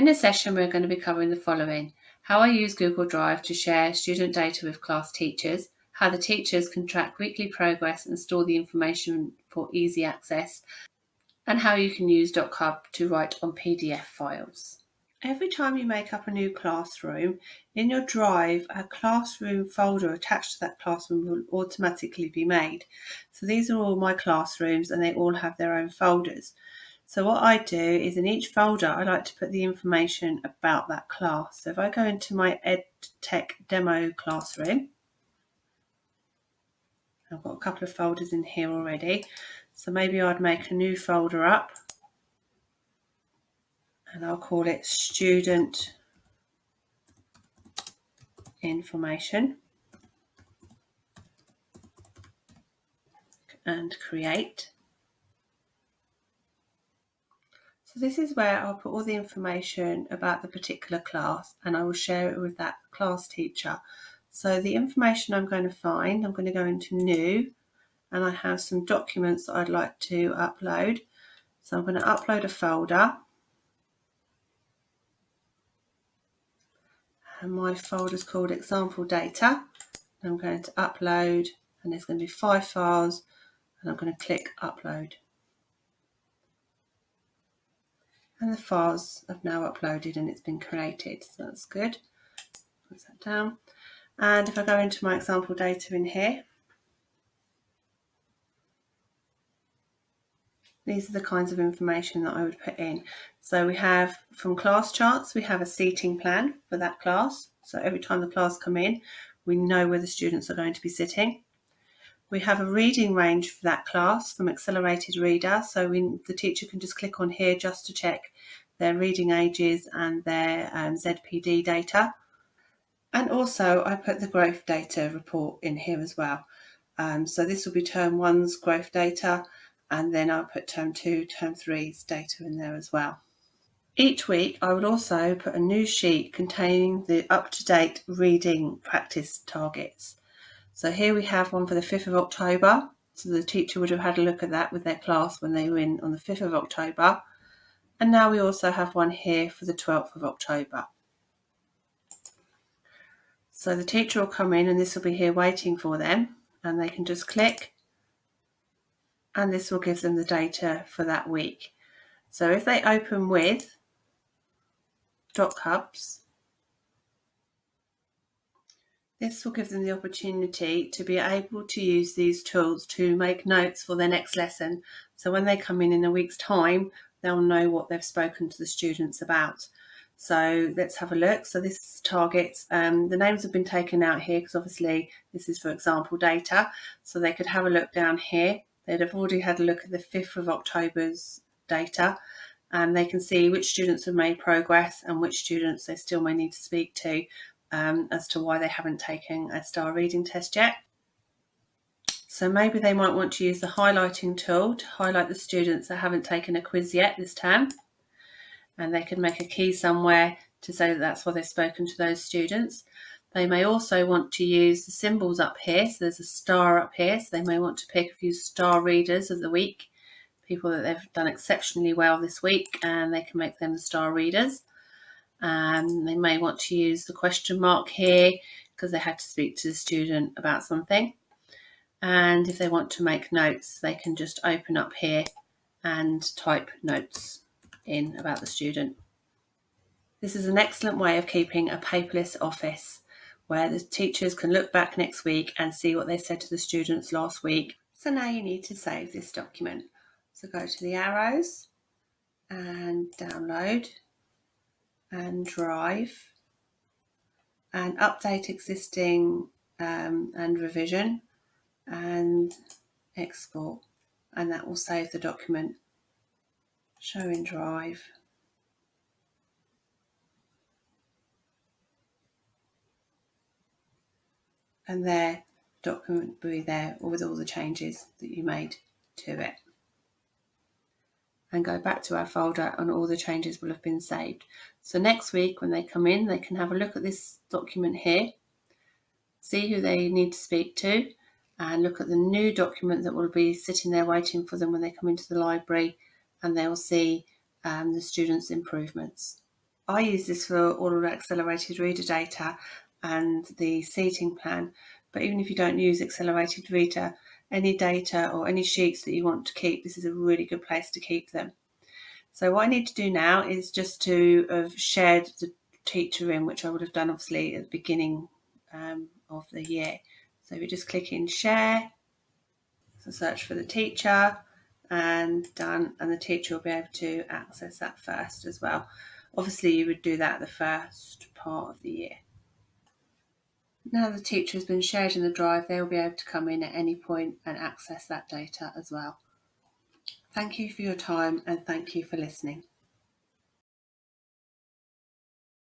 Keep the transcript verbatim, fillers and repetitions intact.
In this session, we're going to be covering the following: how I use Google Drive to share student data with class teachers, how the teachers can track weekly progress and store the information for easy access, and how you can use DocHub to write on P D F files. Every time you make up a new classroom, in your Drive, a classroom folder attached to that classroom will automatically be made. So these are all my classrooms and they all have their own folders. So what I do is in each folder, I like to put the information about that class. So if I go into my EdTech demo classroom, I've got a couple of folders in here already. So maybe I'd make a new folder up and I'll call it Student Information and create. So this is where I'll put all the information about the particular class and I will share it with that class teacher. So the information I'm going to find, I'm going to go into new, and I have some documents that I'd like to upload. So I'm going to upload a folder. And my folder is called example data. I'm going to upload, and there's going to be five files, and I'm going to click upload. And the files have now uploaded and it's been created, so that's good. Close that down. And if I go into my example data in here, these are the kinds of information that I would put in. So we have from Class Charts, we have a seating plan for that class. So every time the class come in, we know where the students are going to be sitting. We have a reading range for that class from Accelerated Reader, so we, the teacher can just click on here just to check their reading ages and their um, Z P D data. And also I put the growth data report in here as well. Um, so this will be term one's growth data, and then I'll put term two, term three's data in there as well. Each week I would also put a new sheet containing the up-to-date reading practice targets. So here we have one for the fifth of October. So the teacher would have had a look at that with their class when they were in on the fifth of October. And now we also have one here for the twelfth of October. So the teacher will come in and this will be here waiting for them, and they can just click and this will give them the data for that week. So if they open with DocHubs, this will give them the opportunity to be able to use these tools to make notes for their next lesson. So when they come in in a week's time, they'll know what they've spoken to the students about. So let's have a look. So this targets, um, the names have been taken out here because obviously this is for example data. So they could have a look down here. They'd have already had a look at the fifth of October's data, and they can see which students have made progress and which students they still may need to speak to. Um, as to why they haven't taken a star reading test yet. So maybe they might want to use the highlighting tool to highlight the students that haven't taken a quiz yet this term, and they could make a key somewhere to say that that's why they've spoken to those students. They may also want to use the symbols up here, so there's a star up here, so they may want to pick a few star readers of the week, people that they've done exceptionally well this week, and they can make them the star readers. Um, they may want to use the question mark here because they had to speak to the student about something. And if they want to make notes, they can just open up here and type notes in about the student. This is an excellent way of keeping a paperless office where the teachers can look back next week and see what they said to the students last week. So now you need to save this document. So go to the arrows and download and Drive and update existing um, and revision and export, and that will save the document. Show in Drive. And there, document will be there with all the changes that you made to it. And go back to our folder and all the changes will have been saved. So next week when they come in, they can have a look at this document here, see who they need to speak to, and look at the new document that will be sitting there waiting for them when they come into the library, and they'll see um, the students' improvements. I use this for all of the Accelerated Reader data and the seating plan. But even if you don't use Accelerated Reader, any data or any sheets that you want to keep, this is a really good place to keep them. So what I need to do now is just to have shared the teacher room, which I would have done obviously at the beginning um, of the year. So we just click in share, so search for the teacher and done, and the teacher will be able to access that first as well. Obviously you would do that the first part of the year. Now the teacher has been shared in the drive, they'll be able to come in at any point and access that data as well. Thank you for your time and thank you for listening.